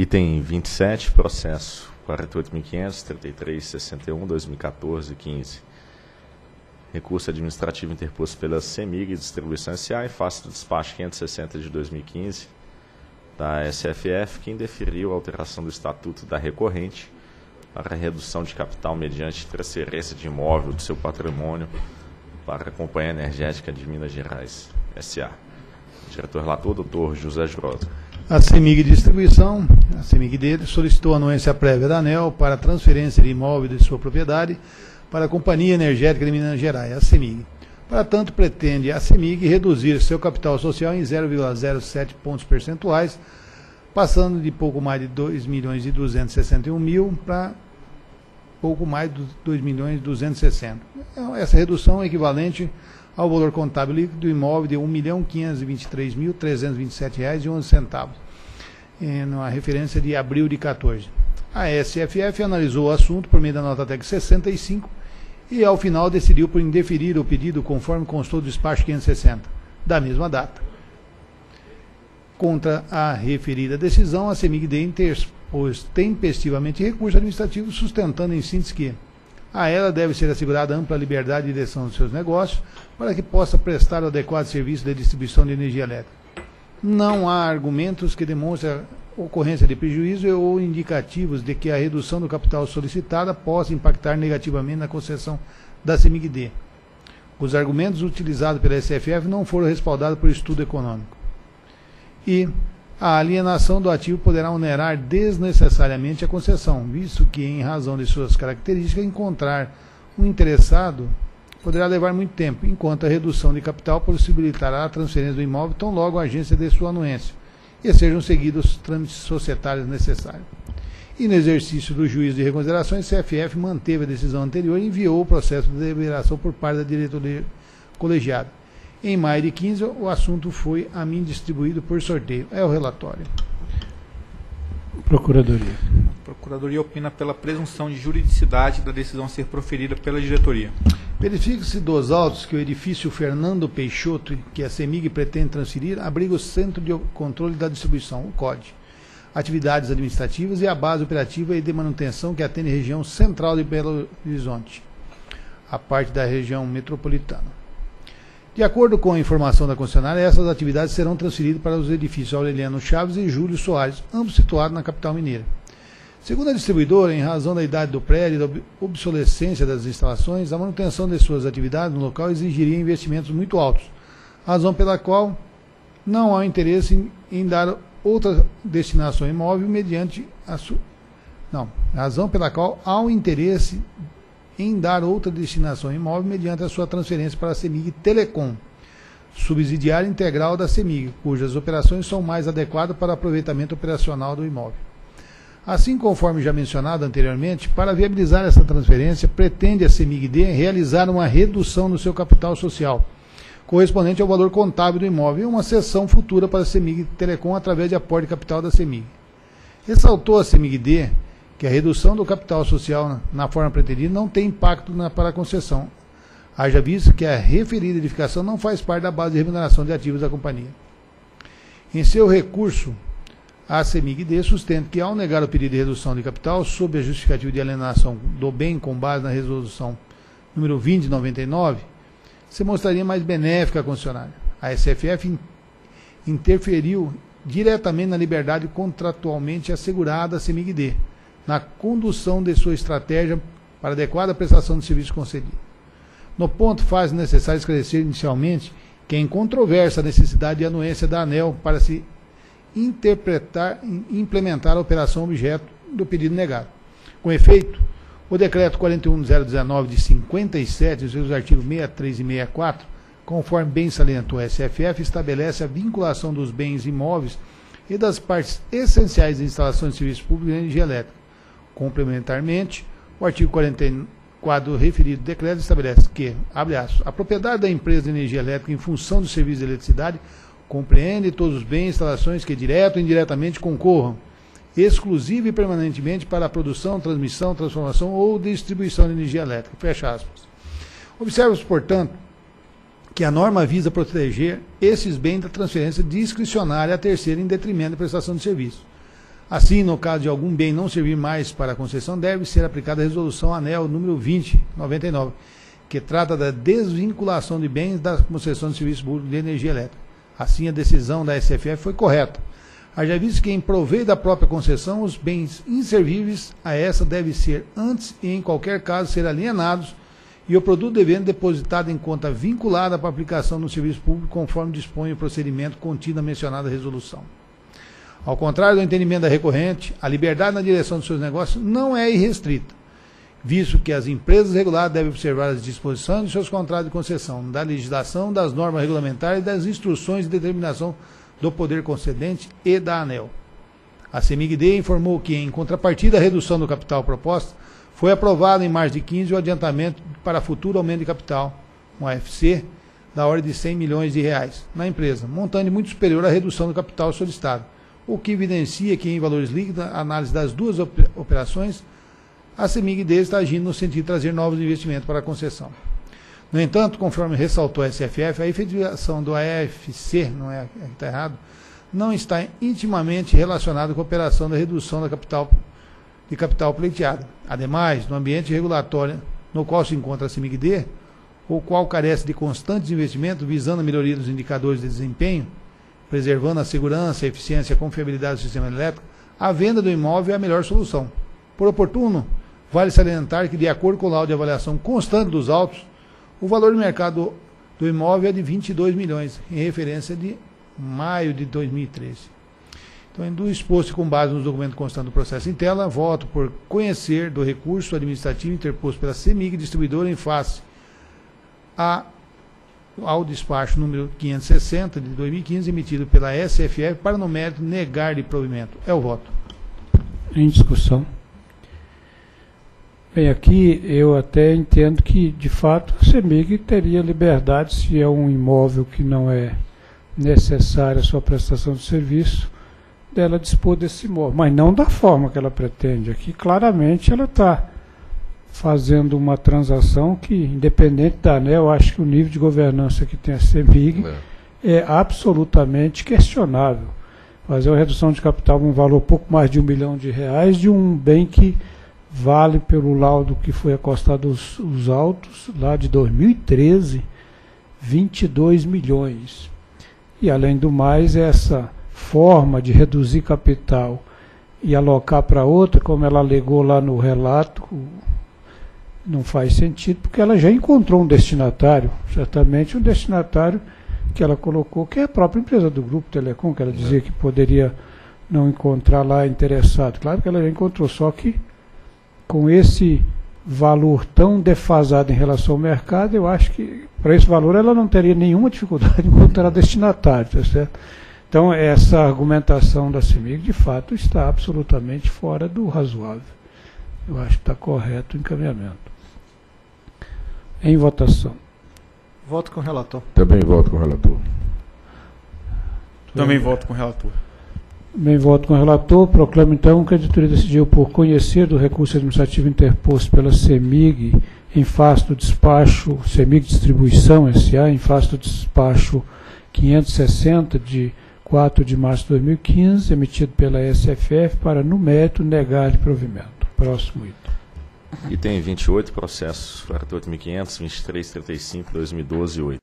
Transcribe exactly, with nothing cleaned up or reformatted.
Item vinte e sete, processo quarenta e oito mil quinhentos e trinta e três, sessenta e um, dois mil e quatorze, quinze. Recurso administrativo interposto pela CEMIG Distribuição S A em face do despacho quinhentos e sessenta de dois mil e quinze da S F F, que indeferiu a alteração do estatuto da recorrente para redução de capital mediante transferência de imóvel do seu patrimônio para a Companhia Energética de Minas Gerais S A. Diretor relator, doutor José Giroto. A CEMIG Distribuição, a CEMIG dele, solicitou anuência prévia da ANEEL para transferência de imóvel de sua propriedade para a Companhia Energética de Minas Gerais, a CEMIG. Para tanto, pretende a CEMIG reduzir seu capital social em zero vírgula zero sete pontos percentuais, passando de pouco mais de dois milhões e duzentos e sessenta e um mil para pouco mais de dois milhões e duzentos e sessenta mil. Essa redução é equivalente ao valor contábil líquido do imóvel de um milhão quinhentos e vinte e três mil trezentos e vinte e sete reais e onze centavos, na referência de abril de quatorze. A S F F analisou o assunto por meio da nota técnica sessenta e cinco e, ao final, decidiu por indeferir o pedido conforme constou do despacho quinhentos e sessenta, da mesma data. Contra a referida decisão, a CEMIG-D interpôs tempestivamente recurso administrativo, sustentando em síntese que a ela deve ser assegurada ampla liberdade de direção dos seus negócios para que possa prestar o adequado serviço de distribuição de energia elétrica. Não há argumentos que demonstrem a ocorrência de prejuízo ou indicativos de que a redução do capital solicitada possa impactar negativamente na concessão da CEMIG-D. Os argumentos utilizados pela S F F não foram respaldados por estudo econômico. E a alienação do ativo poderá onerar desnecessariamente a concessão, visto que, em razão de suas características, encontrar um interessado poderá levar muito tempo, enquanto a redução de capital possibilitará a transferência do imóvel tão logo a agência dê sua anuência, e sejam seguidos os trâmites societários necessários. E no exercício do juízo de reconsiderações, a C F F manteve a decisão anterior e enviou o processo de deliberação por parte da diretoria colegiada. Em maio de quinze, o assunto foi a mim distribuído por sorteio. É o relatório. Procuradoria. A Procuradoria opina pela presunção de juridicidade da decisão a ser proferida pela diretoria. Verifica-se dos autos que o edifício Fernando Peixoto, que a CEMIG pretende transferir, abriga o Centro de Controle da Distribuição, o C O D, atividades administrativas e a base operativa e de manutenção que atende a região central de Belo Horizonte, a parte da região metropolitana. De acordo com a informação da concessionária, essas atividades serão transferidas para os edifícios Aureliano Chaves e Júlio Soares, ambos situados na capital mineira. Segundo a distribuidora, em razão da idade do prédio e da obsolescência das instalações, a manutenção de suas atividades no local exigiria investimentos muito altos, razão pela qual não há interesse em, em dar outra destinação imóvel mediante a su... não, razão pela qual há o interesse em dar outra destinação imóvel mediante a sua transferência para a CEMIG Telecom, subsidiária integral da CEMIG, cujas operações são mais adequadas para aproveitamento operacional do imóvel. Assim, conforme já mencionado anteriormente, para viabilizar essa transferência, pretende a CEMIG-D realizar uma redução no seu capital social, correspondente ao valor contábil do imóvel, e uma cessão futura para a CEMIG Telecom através de aporte de capital da CEMIG. Ressaltou a CEMIG-D que a redução do capital social na forma pretendida não tem impacto na, para a concessão, haja visto que a referida edificação não faz parte da base de remuneração de ativos da companhia. Em seu recurso, a CEMIG-D sustenta que, ao negar o pedido de redução de capital, sob a justificativa de alienação do bem com base na Resolução número vinte e nove nove, se mostraria mais benéfica à concessionária. A S F F interferiu diretamente na liberdade contratualmente assegurada à CEMIG-D, na condução de sua estratégia para adequada prestação do serviço concedido. No ponto, faz necessário esclarecer inicialmente que é incontroversa a necessidade de anuência da ANEEL para se interpretar e implementar a operação objeto do pedido negado. Com efeito, o Decreto quarenta e um mil dezenove de cinquenta e sete, os seus artigos sessenta e três e sessenta e quatro, conforme bem salientou a S F F, estabelece a vinculação dos bens imóveis e das partes essenciais de instalações de serviço público de energia elétrica. Complementarmente, o artigo quarenta e quatro do referido decreto estabelece que, abre aspas, a propriedade da empresa de energia elétrica em função do serviço de eletricidade compreende todos os bens e instalações que, direto ou indiretamente, concorram, exclusiva e permanentemente, para a produção, transmissão, transformação ou distribuição de energia elétrica. Fecha aspas. Observa-se, portanto, que a norma visa proteger esses bens da transferência discricionária a terceiro em detrimento da prestação de serviço. Assim, no caso de algum bem não servir mais para a concessão, deve ser aplicada a Resolução ANEEL número dois mil e noventa e nove, que trata da desvinculação de bens da concessão de serviço público de energia elétrica. Assim, a decisão da S F F foi correta. Haja visto que, em proveito da própria concessão, os bens inservíveis a essa devem ser, antes e em qualquer caso, ser alienados e o produto devendo depositado em conta vinculada para aplicação no serviço público, conforme dispõe o procedimento contido na mencionada resolução. Ao contrário do entendimento da recorrente, a liberdade na direção dos seus negócios não é irrestrita, visto que as empresas reguladas devem observar as disposições de seus contratos de concessão, da legislação, das normas regulamentares, das instruções de determinação do poder concedente e da ANEEL. A CEMIG-D informou que, em contrapartida à redução do capital proposta, foi aprovado em março de quinze o adiantamento para futuro aumento de capital, um A F C, da ordem de cem milhões de reais na empresa, montante muito superior à redução do capital solicitado, o que evidencia que, em valores líquidos, a análise das duas operações, a CEMIG-D está agindo no sentido de trazer novos investimentos para a concessão. No entanto, conforme ressaltou a S F F, a efetivação do A F C, não é que está errado, não está intimamente relacionada com a operação da redução da capital de capital pleiteada. Ademais, no ambiente regulatório no qual se encontra a CEMIG-D, o qual carece de constantes investimentos visando a melhoria dos indicadores de desempenho, preservando a segurança, a eficiência e a confiabilidade do sistema elétrico, a venda do imóvel é a melhor solução. Por oportuno, vale salientar que, de acordo com o laudo de avaliação constante dos autos, o valor de mercado do imóvel é de vinte e dois milhões, em referência de maio de dois mil e treze. Então, do exposto com base nos documentos constantes do processo em tela, voto por conhecer do recurso administrativo interposto pela CEMIG Distribuidora em face a, ao despacho número quinhentos e sessenta de dois mil e quinze, emitido pela S F F, para no mérito negar de provimento. É o voto. Em discussão. Bem, aqui eu até entendo que, de fato, a CEMIG teria liberdade, se é um imóvel que não é necessário a sua prestação de serviço, dela dispor desse imóvel, mas não da forma que ela pretende. Aqui, claramente, ela está fazendo uma transação que, independente da ANEEL, eu acho que o nível de governança que tem a CEMIG é, é absolutamente questionável. Fazer uma redução de capital com um valor pouco mais de um milhão de reais de um bem que vale, pelo laudo que foi acostado os, os autos, lá de dois mil e treze, vinte e dois milhões. E, além do mais, essa forma de reduzir capital e alocar para outra, como ela alegou lá no relato, não faz sentido, porque ela já encontrou um destinatário, certamente um destinatário que ela colocou, que é a própria empresa do Grupo Telecom, que ela dizia que poderia não encontrar lá interessado. Claro que ela já encontrou, só que com esse valor tão defasado em relação ao mercado, eu acho que para esse valor ela não teria nenhuma dificuldade de encontrar destinatário, tá certo? Então, essa argumentação da CEMIG, de fato, está absolutamente fora do razoável. Eu acho que está correto o encaminhamento. Em votação. Voto com o relator. Também voto com o relator. Também voto com o relator. Também voto com o relator. Proclamo, então, que a diretoria decidiu por conhecer do recurso administrativo interposto pela CEMIG em face do despacho, CEMIG Distribuição S A, em face do despacho quinhentos e sessenta, de quatro de março de dois mil e quinze, emitido pela S F F, para, no mérito, negar de provimento. Próximo item. Item vinte e oito, processo quarenta e oito mil e quinhentos, vinte e três, trinta e cinco, dois mil e doze, oito.